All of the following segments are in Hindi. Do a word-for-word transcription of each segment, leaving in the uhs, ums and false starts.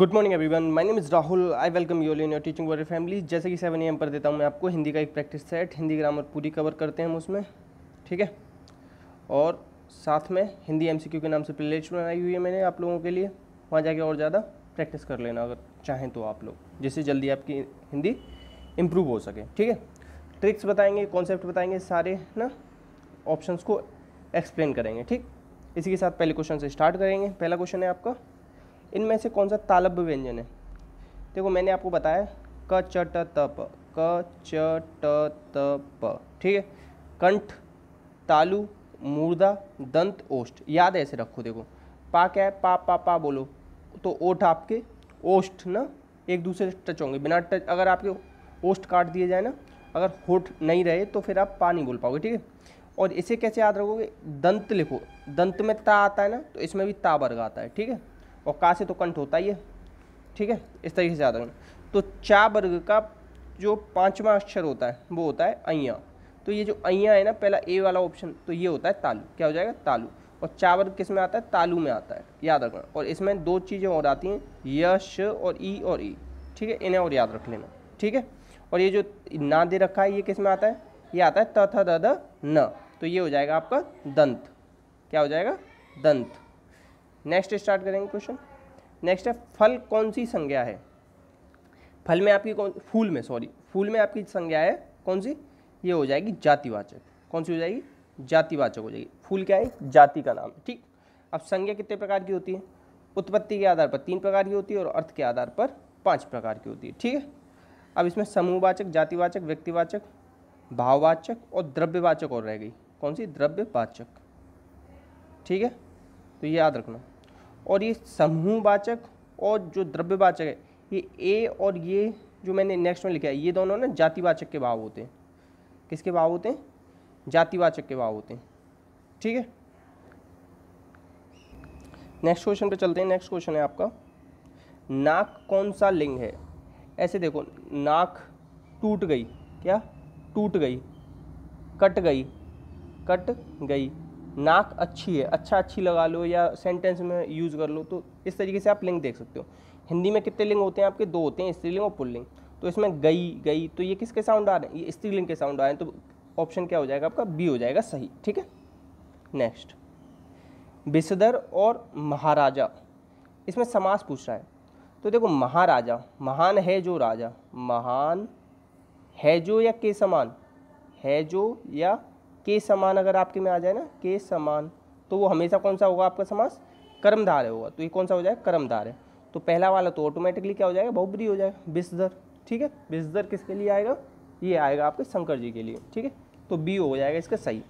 Good morning everyone, my name is Rahul. I welcome you all in your teaching world family. जैसे कि सेवन ए एम पर देता हूं मैं आपको हिंदी का एक प्रैक्टिस सेट, हिंदी ग्रामर पूरी कवर करते हैं हम उसमें, ठीक है। और साथ में हिंदी एमसीक्यू के नाम से प्लेलिस्ट बनाई हुई है मैंने आप लोगों के लिए, वहाँ जाके और ज़्यादा प्रैक्टिस कर लेना अगर चाहें तो आप लोग, जिससे जल्दी आपकी हिंदी इम्प्रूव हो सके, ठीक है। ट्रिक्स बताएंगे, कॉन्सेप्ट बताएंगे, सारे ना ऑप्शंस को एक्सप्लेन करेंगे, ठीक। इसी के साथ पहले क्वेश्चन से स्टार्ट करेंगे। पहला क्वेश्चन है आपका, इनमें से कौन सा तालब्य व्यंजन है। देखो मैंने आपको बताया क च ट त प, क च ट त प, ठीक है। कंठ, तालु, मूर्धा, दंत, ओष्ठ, याद ऐसे रखो। देखो पा क्या है, पा पा पा बोलो तो ओठ आपके ओष्ठ ना एक दूसरे से टच होंगे, बिना टच अगर आपके ओष्ठ काट दिए जाए ना, अगर होठ नहीं रहे तो फिर आप पा नहीं बोल पाओगे, ठीक है। और इसे कैसे याद रखोगे, दंत लिखो, दंत में ता आता है ना तो इसमें भी ता वर्ग आता है, ठीक है। और का से तो कंठ होता ही है, ठीक है। इस तरीके से याद रखना। तो चा वर्ग का जो पांचवा अक्षर होता है वो होता है अइया। तो ये जो अइया है ना पहला ए वाला ऑप्शन, तो ये होता है तालु। क्या हो जाएगा, तालु। और चा वर्ग किस में आता है, तालु में आता है, याद रखना। और इसमें दो चीज़ें और आती हैं, य श और ई और ई, ठीक है। इन्हें और याद रख लेना, ठीक है। और ये जो ना दे रखा है ये किस में आता है, ये आता है त थ द न, तो ये हो जाएगा आपका दंत। क्या हो जाएगा, दंत। नेक्स्ट स्टार्ट करेंगे क्वेश्चन। नेक्स्ट है, फल कौन सी संज्ञा है। फल में आपकी कौन, फूल में सॉरी फूल में आपकी संज्ञा है कौन सी, ये हो जाएगी जातिवाचक। कौन सी हो जाएगी, जातिवाचक हो जाएगी। फूल क्या है, जाति का नाम है, ठीक। अब संज्ञा कितने प्रकार की होती है, उत्पत्ति के आधार पर तीन प्रकार की होती है और अर्थ के आधार पर पाँच प्रकार की होती है, ठीक है। अब इसमें समूहवाचक, जातिवाचक, व्यक्तिवाचक, भाववाचक और द्रव्यवाचक और रह गई, कौन सी, द्रव्यवाचक, ठीक है। तो ये याद रखना। और ये समूहवाचक और जो द्रव्यवाचक है ये ए और ये जो मैंने नेक्स्ट में लिखा है ये दोनों ना जातिवाचक के भाव होते हैं। किसके भाव होते हैं, जातिवाचक के भाव होते हैं, ठीक है। नेक्स्ट क्वेश्चन पे चलते हैं। नेक्स्ट क्वेश्चन है आपका, नाक कौन सा लिंग है। ऐसे देखो, नाक टूट गई, क्या टूट गई, कट गई, कट गई, नाक अच्छी है, अच्छा अच्छी लगा लो या सेंटेंस में यूज़ कर लो। तो इस तरीके से आप लिंग देख सकते हो। हिंदी में कितने लिंग होते हैं आपके, दो होते हैं, स्त्रीलिंग और पुल्लिंग। तो इसमें गई गई तो ये किसके साउंड आ रहे हैं, ये स्त्रीलिंग के साउंड आ रहे हैं, तो ऑप्शन क्या हो जाएगा आपका, बी हो जाएगा सही, ठीक है। नेक्स्ट, विषधर और महाराजा, इसमें समास पूछ रहा है। तो देखो महाराजा, महान है जो राजा, महान है जो या के समान, है जो या के समान अगर आपके में आ जाए ना के समान, तो वो हमेशा कौन सा होगा आपका समास, कर्मधारय होगा। तो ये कौन सा हो जाएगा, कर्मधारय। तो पहला वाला तो ऑटोमेटिकली क्या हो जाएगा, बहुब्रीहि हो जाएगा, विषधर, ठीक है। विषधर किसके लिए आएगा, ये आएगा आपके शंकर जी के लिए, ठीक है। तो बी हो जाएगा इसका सही।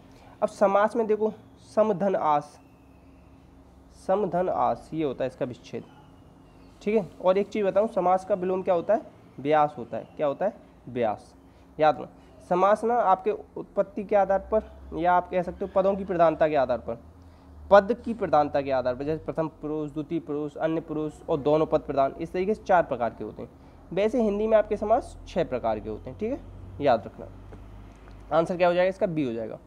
अब समास में देखो, समधन आस, समधन आस ये होता है इसका विच्छेद, ठीक है। और एक चीज़ बताऊँ, समास का विलोम क्या होता है, व्यास होता है। क्या होता है, व्यास, याद रखना। समास ना आपके उत्पत्ति के आधार पर या आप कह सकते हो पदों की प्रधानता के आधार पर, पद की प्रधानता के आधार पर, जैसे प्रथम पुरुष, द्वितीय पुरुष, अन्य पुरुष और दोनों पद प्रधान, इस तरीके से चार प्रकार के होते हैं। वैसे हिंदी में आपके समास छह प्रकार के होते हैं, ठीक है, याद रखना। आंसर क्या हो जाएगा इसका, बी हो जाएगा।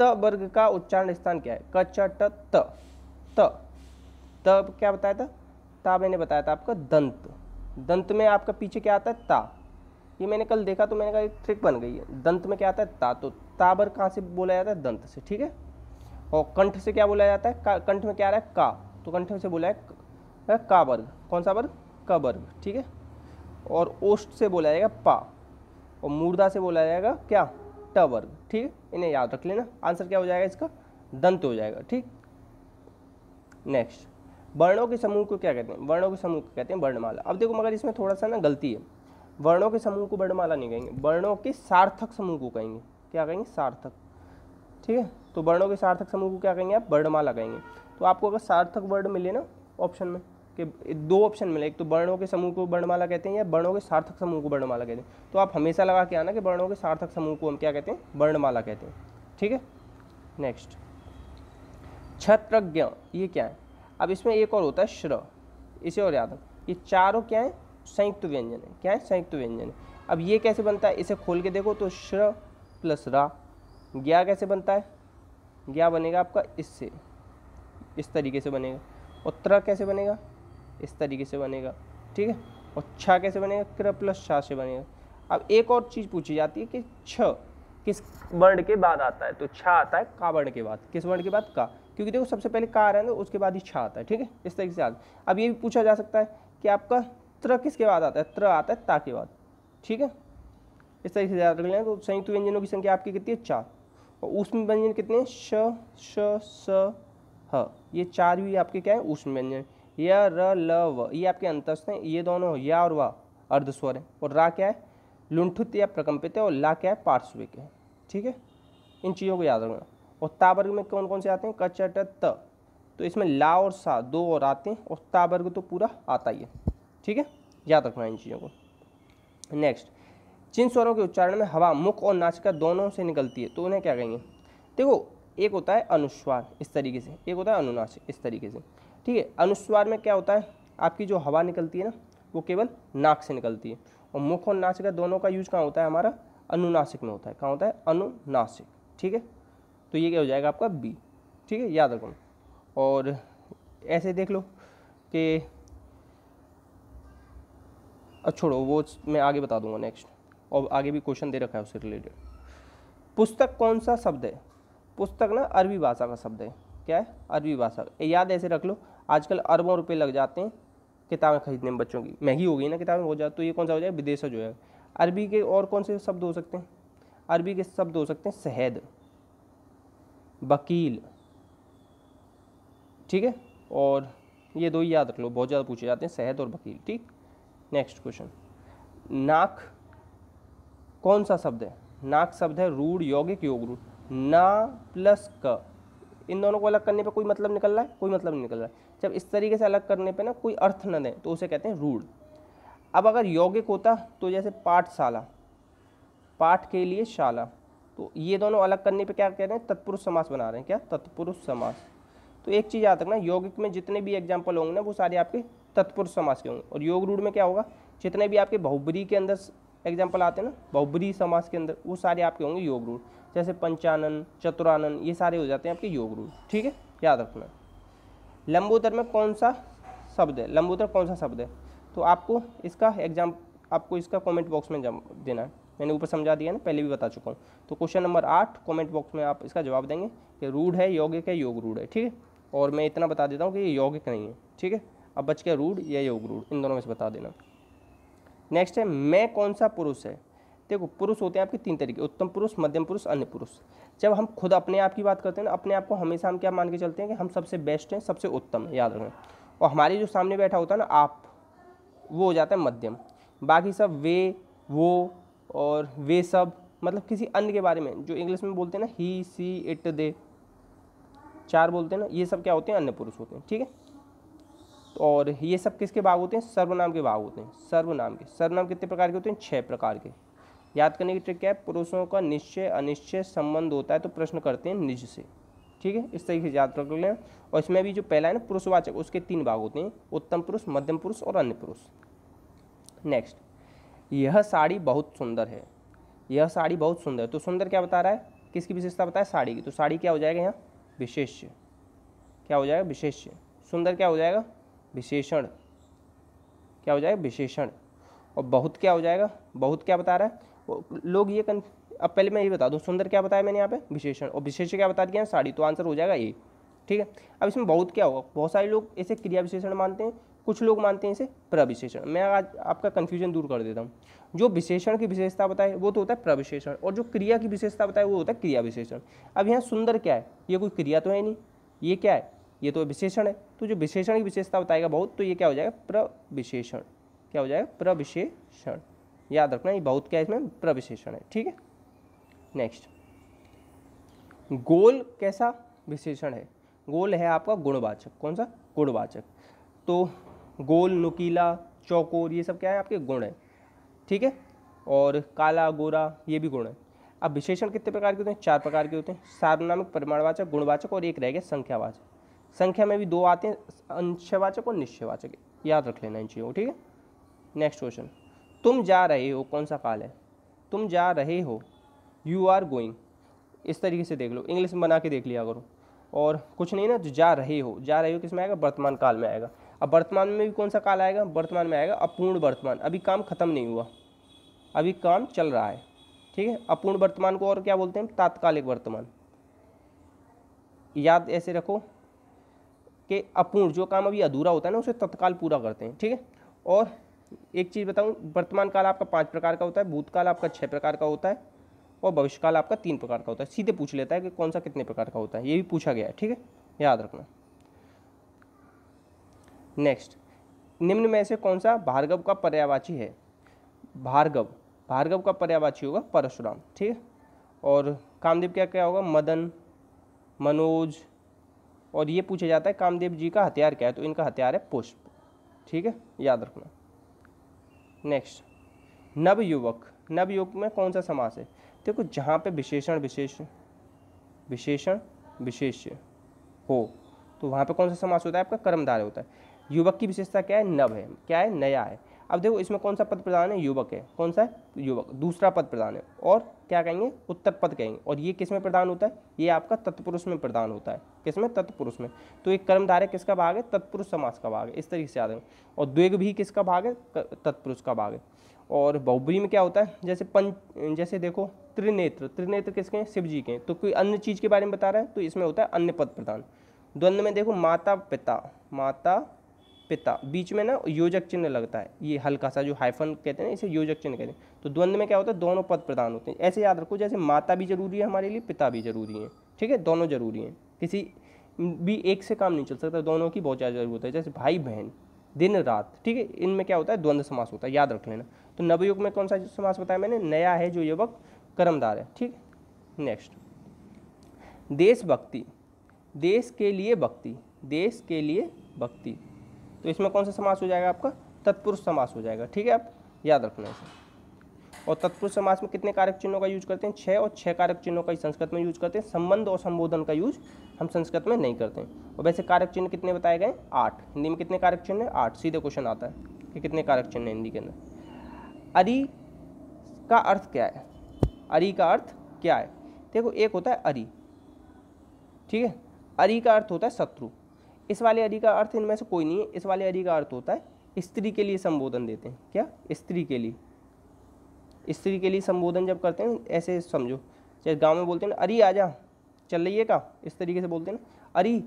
त वर्ग का उच्चारण स्थान क्या है, क च ट त, त तब क्या बताया था, ता मैंने बताया था आपका दंत। दंत में आपका पीछे क्या आता है, ता। ये मैंने कल देखा तो मैंने कहा एक ट्रिक बन गई है। दंत में क्या आता है, ता, तो ताबर कहाँ से बोला जाता है, दंत से, ठीक है। और कंठ से क्या बोला जाता है, कंठ में क्या आ रहा है, का, तो कंठ से बोला है का वर्ग, कौन सा वर्ग, का वर्ग, ठीक है। और ओष्ठ से बोला जाएगा पा और मूर्धा से बोला जाएगा क्या, ट वर्ग, ठीक है। इन्हें याद रख लेना। आंसर क्या हो जाएगा इसका, दंत हो जाएगा, ठीक। नेक्स्ट, वर्णों के समूह को क्या कहते हैं, वर्णों के समूह को कहते हैं वर्णमाला। अब देखो मगर इसमें थोड़ा सा ना गलती है, वर्णों के समूह को वर्णमाला नहीं कहेंगे, वर्णों के सार्थक समूह को कहेंगे। क्या कहेंगे, सार्थक, ठीक है। तो वर्णों के सार्थक समूह को क्या कहेंगे आप, वर्णमाला कहेंगे। तो आपको अगर सार्थक वर्ड मिले ना ऑप्शन में, कि दो ऑप्शन मिले, एक तो वर्णों के समूह को वर्णमाला कहते हैं या वर्णों के सार्थक समूह को वर्णमाला कहते हैं, तो आप हमेशा लगा के आना कि वर्णों के सार्थक समूह को हम क्या कहते हैं, वर्णमाला कहते हैं, ठीक है। नेक्स्ट, क्षत्रज्ञ, ये क्या है। अब इसमें एक और होता है श्र, इसे और याद रखना। ये चारों क्या है, संयुक्त व्यंजन है। क्या है, संयुक्त व्यंजन है। अब ये कैसे बनता है, इसे खोल के देखो तो श्र प्लस रा, ज्ञा कैसे बनता है, ज्ञा बनेगा आपका इससे, इस तरीके से बनेगा। और त्र कैसे बनेगा, इस तरीके से बनेगा, ठीक है। और छ कैसे बनेगा, क्र प्लस छा से बनेगा। अब एक और चीज़ पूछी जाती है कि छ किस वर्ण के बाद आता है, तो छा आता है का वर्ण के बाद। किस वर्ण के बाद, का, क्योंकि देखो सबसे पहले का आ रहा है तो उसके बाद ही छा आता है, ठीक है, इस तरीके से आता है। अब ये भी पूछा जा सकता है कि आपका त्र किसके बाद आता है, त्र आता है ता के बाद, ठीक है, इस तरीके से याद रख लें। तो संयुक्त व्यंजनों की संख्या आपकी कितनी है, चार, और ऊष्म व्यंजन कितने हैं, श श स ह, ये चार भी आपके क्या है, ऊष्म व्यंजन। या र ल व, ये आपके अंतस्थ हैं, ये दोनों या और वा अर्धस्वर है, और रा क्या है, लुंठित या प्रकम्पित है, और ला क्या है, पार्श्विक है, ठीक है। इन चीज़ों को याद रखना। और ता वर्ग में कौन कौन से आते हैं, क च ट त, तो इसमें ला और सा दो और आते हैं, और ता वर्ग तो पूरा आता ही है, ठीक है, याद रखना इन चीज़ों को। नेक्स्ट, जिन स्वरों के उच्चारण में हवा मुख और नासिका दोनों से निकलती है तो उन्हें क्या कहेंगे। देखो एक होता है अनुस्वार इस तरीके से, एक होता है अनुनासिक इस तरीके से, ठीक है। अनुस्वार में क्या होता है, आपकी जो हवा निकलती है ना वो केवल नाक से निकलती है, और मुख और नासिका दोनों का यूज कहाँ होता है, हमारा अनुनासिक में होता है। कहाँ होता है, अनुनासिक, ठीक है। तो ये क्या हो जाएगा आपका बी, ठीक है, याद रखो। और ऐसे देख लो कि अब छोड़ो वो मैं आगे बता दूंगा नेक्स्ट, और आगे भी क्वेश्चन दे रखा है उससे रिलेटेड। पुस्तक कौन सा शब्द है, पुस्तक ना अरबी भाषा का शब्द है, क्या है, अरबी भाषा। याद ऐसे रख लो, आजकल अरबों रुपए लग जाते हैं किताबें खरीदने में, बच्चों की महंगी हो गई ना किताबें हो जाए, तो ये कौन सा हो जाए, विदेशज हो जाए। अरबी के और कौन से शब्द हो सकते हैं, अरबी के शब्द हो सकते हैं शहद, वकील, ठीक है, और ये दो ही याद रख लो, बहुत ज़्यादा पूछे जाते हैं शहद और वकील, ठीक। नेक्स्ट क्वेश्चन, नाक कौन सा शब्द है, नाक शब्द है रूढ़ यौगिक योगरूढ़। ना प्लस क, इन दोनों को अलग करने पे कोई मतलब निकल रहा है, कोई मतलब नहीं निकल रहा है। जब इस तरीके से अलग करने पे ना कोई अर्थ न दें तो उसे कहते हैं रूढ़। अब अगर यौगिक होता तो जैसे पाठशाला, पाठ के लिए शाला, तो ये दोनों अलग करने पे क्या कह रहे हैं, तत्पुरुष समास बना रहे हैं, क्या, तत्पुरुष समास। तो एक चीज़ याद रखना, यौगिक में जितने भी एग्जाम्पल होंगे ना वो सारे आपके तत्पुरुष समास के होंगे, और योग रूढ़ में क्या होगा, जितने भी आपके बहुब्रीही के अंदर एग्जाम्पल आते हैं ना, बहुब्रीही समास के अंदर, वो सारे आपके होंगे योग रूढ़, जैसे पंचानन, चतुरानन, ये सारे हो जाते हैं आपके योग रूढ़, ठीक है, याद रखना। लंबोदर में कौन सा शब्द है, लंबोदर कौन सा शब्द है, तो आपको इसका एग्जाम आपको इसका कमेंट बॉक्स में देना है, मैंने ऊपर समझा दिया ना, पहले भी बता चुका हूँ। तो क्वेश्चन नंबर आठ कमेंट बॉक्स में आप इसका जवाब देंगे कि रूढ़ है, यौगिक है, योग रूढ़ है, ठीक है। और मैं इतना बता देता हूँ कि ये यौगिक नहीं है, ठीक है। अब बच गया रूढ़ या योग रूढ़, इन दोनों में से बता देना। नेक्स्ट है, मैं कौन सा पुरुष है। देखो पुरुष होते हैं आपके तीन तरीके, उत्तम पुरुष, मध्यम पुरुष, अन्य पुरुष। जब हम खुद अपने आप की बात करते हैं ना, अपने आप को हमेशा हम क्या मान के चलते हैं कि हम सबसे बेस्ट हैं, सबसे उत्तम है, याद रखें। और हमारे जो सामने बैठा होता है ना आप, वो हो जाता है मध्यम, बाकी सब वे, वो और वे सब, मतलब किसी अन्य के बारे में जो इंग्लिश में बोलते हैं ना ही, सी, इट, दे, चार बोलते हैं ना, ये सब क्या होते हैं, अन्य पुरुष होते हैं, ठीक है। और ये सब किसके भाग होते हैं, सर्वनाम के भाग होते हैं, सर्वनाम के। सर्वनाम कितने प्रकार के होते हैं, छह प्रकार के। याद करने की ट्रिक क्या है, पुरुषों का निश्चय अनिश्चय संबंध होता है तो प्रश्न करते हैं निज से, ठीक है, इस तरीके से याद रख लें। और इसमें भी जो पहला है ना पुरुषवाचक, उसके तीन भाग होते हैं, उत्तम पुरुष, मध्यम पुरुष और अन्य पुरुष। नेक्स्ट, यह साड़ी बहुत सुंदर है, यह साड़ी बहुत सुंदर है, तो सुंदर क्या बता रहा है, किसकी विशेषता बताया, साड़ी की, तो साड़ी क्या हो जाएगा यहाँ, विशेष्य, क्या हो जाएगा, विशेष्य। सुंदर क्या हो जाएगा, विशेषण, क्या हो जाएगा, विशेषण। और बहुत क्या हो जाएगा, बहुत क्या बता रहा है, लोग ये कन अब पहले मैं ये बता दूं, सुंदर क्या बताया मैंने यहाँ पे, विशेषण, और विशेष क्या बता दिया, साड़ी, तो आंसर हो जाएगा ए, ठीक है। अब इसमें बहुत क्या होगा, बहुत सारे लोग इसे क्रिया विशेषण मानते हैं, कुछ लोग मानते हैं इसे प्रविशेषण। मैं आज आपका कन्फ्यूजन दूर कर देता हूँ, जो विशेषण की विशेषता बताए वो तो होता है प्रविशेषण, और जो क्रिया की विशेषता बताए वो होता है क्रिया विशेषण। अब यहाँ सुंदर क्या है, ये कोई क्रिया तो है नहीं, ये क्या है, ये तो विशेषण है, तो जो विशेषण की विशेषता बताएगा बहुत, तो ये क्या हो जाएगा, प्रविशेषण, क्या हो जाएगा, प्रविशेषण, याद रखना। ये बहुत क्या है, इसमें प्रविशेषण है, ठीक है। नेक्स्ट, गोल कैसा विशेषण है, गोल है आपका गुणवाचक, कौन सा, गुणवाचक, तो गोल, नुकीला, चौकोर, ये सब क्या है आपके गुण है, ठीक है। और काला, गोरा, ये भी गुण है। अब विशेषण कितने प्रकार के होते हैं, चार प्रकार के होते हैं, सार्वनामिक, परिमाणवाचक, गुणवाचक, और एक रह गया संख्यावाचक। संख्या में भी दो आते हैं, अंशवाचक और निश्चयवाचक, याद रख लेना इन चीज़ों, ठीक है। नेक्स्ट क्वेश्चन, तुम जा रहे हो, कौन सा काल है, तुम जा रहे हो, यू आर गोइंग, इस तरीके से देख लो, इंग्लिश में बना के देख लिया करो। और कुछ नहीं ना, जा रहे हो, जा रहे हो किस में आएगा, वर्तमान काल में आएगा। अब वर्तमान में भी कौन सा काल आएगा, वर्तमान में आएगा अपूर्ण वर्तमान। अभी काम खत्म नहीं हुआ, अभी काम चल रहा है, ठीक है। अपूर्ण वर्तमान को और क्या बोलते हैं, तात्कालिक वर्तमान। याद ऐसे रखो कि अपूर्ण जो काम अभी अधूरा होता है ना उसे तत्काल पूरा करते हैं, ठीक है। और एक चीज़ बताऊं, वर्तमान काल आपका पाँच प्रकार का होता है, भूतकाल आपका छः प्रकार का होता है और भविष्यकाल आपका तीन प्रकार का होता है। सीधे पूछ लेता है कि कौन सा कितने प्रकार का होता है, ये भी पूछा गया है, ठीक है, याद रखना। नेक्स्ट, निम्न में से कौन सा भार्गव का पर्यायवाची है। भार्गव, भार्गव का पर्यायवाची होगा परशुराम, ठीक है। और कामदेव क्या क्या होगा, मदन, मनोज। और ये पूछा जाता है कामदेव जी का हथियार क्या है, तो इनका हथियार है पुष्प, ठीक है, याद रखना। नेक्स्ट, नवयुवक, नवयुवक में कौन सा समास है। देखो जहाँ पे विशेषण विशेष विशेषण विशेष्य हो तो वहाँ पे कौन सा समास होता है, आपका कर्मधारय होता है। युवक की विशेषता क्या है, नव है, क्या है, नया है। अब देखो इसमें कौन सा पद प्रधान है, युवक है। कौन सा है, युवक, दूसरा पद प्रधान है और क्या कहेंगे, उत्तर पद कहेंगे। और ये किस में प्रधान होता है, ये आपका तत्पुरुष में प्रधान होता है। किस में, तत्पुरुष में। तो एक कर्मधारय किसका भाग है, तत्पुरुष समास का भाग है, इस तरीके से याद है। और द्विग भी किसका भाग है, तत्पुरुष का भाग है। और बहुब्री में क्या होता है, जैसे पंच, जैसे देखो त्रिनेत्र, त्रिनेत्र किसके हैं, शिव जी के हैं। तो कोई अन्य चीज़ के बारे में बता रहा है तो इसमें होता है अन्य पद प्रधान। द्वंद्व में देखो माता पिता, माता पिता, बीच में ना योजक चिन्ह लगता है, ये हल्का सा जो हाइफन कहते हैं ना, इसे योजक चिन्ह कहते हैं। तो द्वंद्व में क्या होता है, दोनों पद प्रधान होते हैं। ऐसे याद रखो जैसे माता भी जरूरी है हमारे लिए, पिता भी जरूरी है, ठीक है, दोनों जरूरी हैं, किसी भी एक से काम नहीं चल सकता, दोनों की बहुत ज़्यादा जरूरत है। जैसे भाई बहन, दिन रात, ठीक है, इनमें क्या होता है, द्वंद्व समास होता है, याद रख लेना। तो नवयुग में कौन सा समास बताया मैंने, नया है जो युवक, कर्मधारय है, ठीक। नेक्स्ट, देशभक्ति, देश के लिए भक्ति, देश के लिए भक्ति, तो इसमें कौन सा समास हो जाएगा, आपका तत्पुरुष समास हो जाएगा, ठीक है, आप याद रखना इसे। और तत्पुरुष समास में कितने कारक चिन्हों का यूज करते हैं, छः, और छः कारक चिन्हों का ही संस्कृत में यूज करते हैं। संबंध और संबोधन का यूज हम संस्कृत में नहीं करते हैं। और वैसे कारक चिन्ह कितने बताए गए, आठ। हिंदी में कितने कारक चिन्ह है, आठ। सीधे क्वेश्चन आता है कि कितने कारक चिन्ह है हिंदी के अंदर। अरि का अर्थ क्या है, अरि का अर्थ क्या है। देखो एक होता है अरि, ठीक है, अरि का अर्थ होता है शत्रु। इस वाले अरि का अर्थ इनमें से कोई नहीं है। इस वाले अरि का अर्थ होता है स्त्री के लिए संबोधन देते हैं, क्या, स्त्री के लिए। स्त्री के लिए संबोधन जब करते हैं ऐसे समझो, जैसे गांव में बोलते हैं ना, अरि आजा, चल रही है का, इस तरीके से बोलते हैं ना, अरि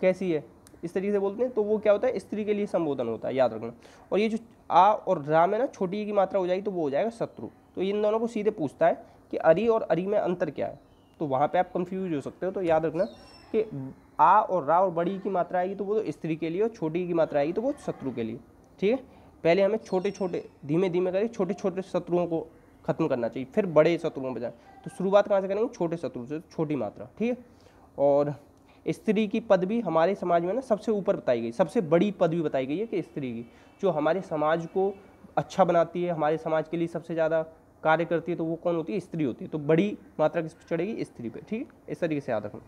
कैसी है, इस तरीके से बोलते हैं। तो वो क्या होता है, स्त्री के लिए संबोधन होता है, याद रखना। और ये जो आ और रा में ना छोटी की मात्रा हो जाएगी तो वो हो जाएगा शत्रु। तो इन दोनों को सीधे पूछता है कि अरि और अरि में अंतर क्या है, तो वहाँ पे आप कंफ्यूज हो सकते हो। तो याद रखना कि आ और रा और बड़ी की मात्रा आएगी तो वो तो स्त्री के लिए, और छोटी की मात्रा आएगी तो वो शत्रु के लिए, ठीक है। पहले हमें छोटे छोटे धीमे धीमे करके छोटे छोटे शत्रुओं को खत्म करना चाहिए, फिर बड़े शत्रुओं पर जाए। तो शुरुआत कहाँ से करेंगे, छोटे शत्रु से, छोटी मात्रा, ठीक है। और स्त्री की पदवी हमारे समाज में ना सबसे ऊपर बताई गई, सबसे बड़ी पदवी बताई गई है कि स्त्री की, जो हमारे समाज को अच्छा बनाती है, हमारे समाज के लिए सबसे ज़्यादा कार्य करती है, तो वो कौन होती है, स्त्री होती है। तो बड़ी मात्रा किस पे चढ़ेगी, स्त्री पे, ठीक है, इस तरीके से याद रखना।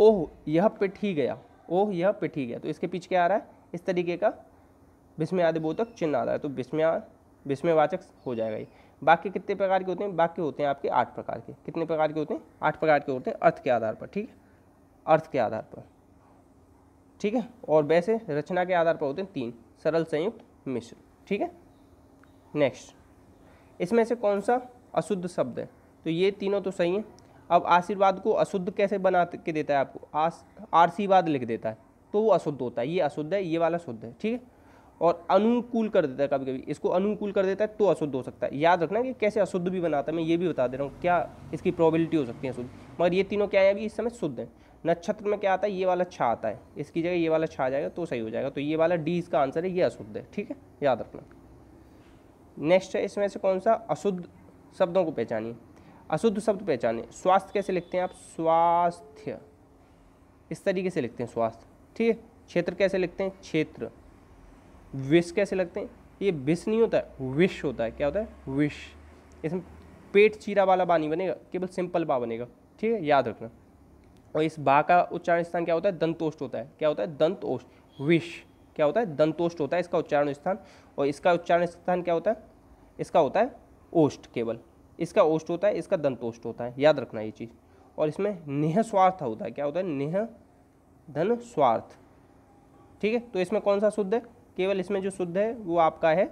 ओह यह पिट ही गया, ओह यह पिट ही गया, तो इसके पीछे क्या आ रहा है, इस तरीके का विस्मयादिबोधक चिन्ह आ रहा है, तो विस्मया विस्मयवाचक हो जाएगा ये। वाक्य कितने प्रकार के होते हैं, वाक्य होते हैं आपके आठ प्रकार के। कितने प्रकार के होते हैं, आठ प्रकार के होते हैं, अर्थ के आधार पर, ठीक है, अर्थ के आधार पर, ठीक है। और वैसे रचना के आधार पर होते हैं तीन, सरल, संयुक्त, मिश्र, ठीक है। नेक्स्ट, इसमें से कौन सा अशुद्ध शब्द है, तो ये तीनों तो सही हैं। अब आशीर्वाद को अशुद्ध कैसे बना के देता है आपको, आस आशीर्वाद लिख देता है तो वो अशुद्ध होता है, ये अशुद्ध है, ये वाला शुद्ध है, ठीक है। और अनुकूल कर देता है, कभी कभी इसको अनुकूल कर देता है तो अशुद्ध हो सकता है, याद रखना कि कैसे अशुद्ध भी बनाता है, मैं ये भी बता दे रहा हूँ क्या इसकी प्रोबेबिलिटी हो सकती है अशुद्ध। मगर ये तीनों क्या है अभी इस समय शुद्ध है। नक्षत्र में क्या आता है, ये वाला छा आता है, इसकी जगह ये वाला छा आ जाएगा तो सही हो जाएगा। तो ये वाला डी इसका आंसर है, ये अशुद्ध है, ठीक है, याद रखना। नेक्स्ट है, इसमें से कौन सा अशुद्ध शब्दों को पहचानिए। अशुद्ध शब्द पहचानिए। स्वास्थ्य कैसे लिखते हैं आप, स्वास्थ्य, इस तरीके से लिखते हैं स्वास्थ्य, ठीक है। क्षेत्र कैसे लिखते हैं, क्षेत्र। विष कैसे लिखते हैं, ये विष नहीं होता है, विष होता है, क्या होता है, विष। इसमें पेट चीरा वाला बा नहीं बनेगा, केवल सिंपल बा बनेगा, ठीक है, याद रखना। और इस बा का उच्चारण स्थान क्या होता है, दंतोष्ठ होता है, क्या होता है, दंतोष्ठ। विष क्या होता है, दंतोष्ठ होता है इसका उच्चारण स्थान। और इसका उच्चारण स्थान क्या होता है, इसका होता है ओष्ठ, केवल इसका ओष्ठ होता है, इसका दंतोष्ठ होता है, याद रखना ये चीज़। और इसमें नेह स्वार्थ होता है, क्या होता है, नेह धन स्वार्थ, ठीक है। तो इसमें कौन सा शुद्ध है, केवल इसमें जो शुद्ध है वो आपका है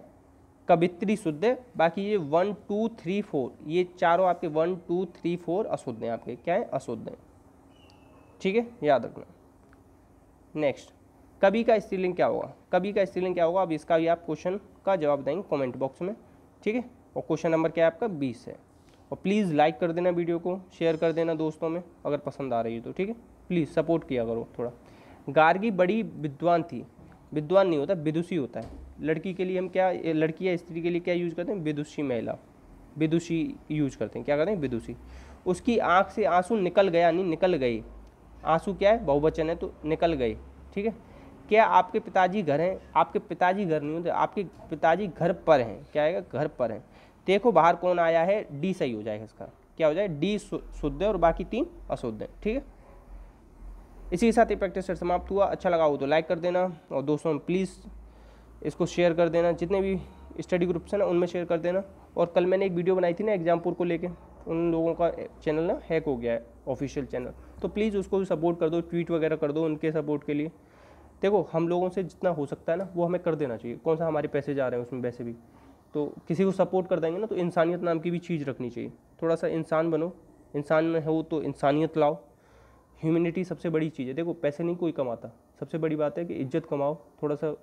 कवित्री शुद्ध है। बाकी ये वन टू थ्री फोर ये चारों आपके वन टू थ्री फोर अशुद्ध हैं, आपके क्या है अशुद्ध हैं, ठीक है याद रखना। नेक्स्ट कवि का स्त्रीलिंग क्या होगा, कवि का स्त्रीलिंग क्या होगा, अब इसका भी आप क्वेश्चन का जवाब देंगे कमेंट बॉक्स में, ठीक है। और क्वेश्चन नंबर क्या है आपका बीस है। और प्लीज़ लाइक कर देना वीडियो को, शेयर कर देना दोस्तों में अगर पसंद आ रही है तो, ठीक है प्लीज़ सपोर्ट किया करो थोड़ा। गार्गी बड़ी विद्वान थी, विद्वान नहीं होता विदुषी होता है, लड़की के लिए हम क्या, लड़की या स्त्री के लिए क्या यूज़ करते हैं, विदुषी महिला, विदुषी यूज करते हैं, क्या करते हैं विदुषी। उसकी आँख से आंसू निकल गया, नहीं निकल गए, आंसू क्या है बहुवचन है तो निकल गए, ठीक है। क्या आपके पिताजी घर हैं, आपके पिताजी घर नहीं होते, आपके पिताजी घर पर हैं, क्या आएगा घर पर हैं। देखो बाहर कौन आया है, डी सही हो जाएगा इसका, क्या हो जाए डी शुद्ध है और बाकी तीन अशुद्ध हैं, ठीक है। इसी के साथ ये प्रैक्टिस सेट समाप्त हुआ, अच्छा लगा हो तो लाइक कर देना और दोस्तों प्लीज़ इसको शेयर कर देना, जितने भी स्टडी ग्रुप्स हैं ना उनमें शेयर कर देना। और कल मैंने एक वीडियो बनाई थी ना एग्जामपुर को लेके, उन लोगों का चैनल ना हैक हो गया है ऑफिशियल चैनल, तो प्लीज़ उसको भी सपोर्ट कर दो, ट्वीट वगैरह कर दो उनके सपोर्ट के लिए। देखो हम लोगों से जितना हो सकता है ना वो हमें कर देना चाहिए, कौन सा हमारे पैसे जा रहे हैं उसमें, वैसे भी तो किसी को सपोर्ट कर देंगे ना तो इंसानियत नाम की भी चीज़ रखनी चाहिए, थोड़ा सा इंसान बनो, इंसान हो तो इंसानियत लाओ, ह्यूमैनिटी सबसे बड़ी चीज़ है। देखो पैसे नहीं कोई कमाता, सबसे बड़ी बात है कि इज्जत कमाओ, थोड़ा सा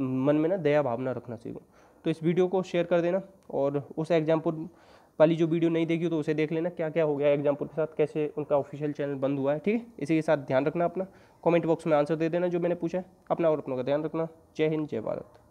मन में ना दया भावना रखना सीखो। तो इस वीडियो को शेयर कर देना और उस एग्जामपुर वाली जो वीडियो नहीं देखी तो उसे देख लेना, क्या क्या हो गया एग्जामपुर के साथ, कैसे उनका ऑफिशियल चैनल बंद हुआ है, ठीक है। इसी के साथ ध्यान रखना अपना, कमेंट बॉक्स में आंसर दे देना जो मैंने पूछा है अपना, और अपनों का ध्यान रखना। जय हिंद जय भारत।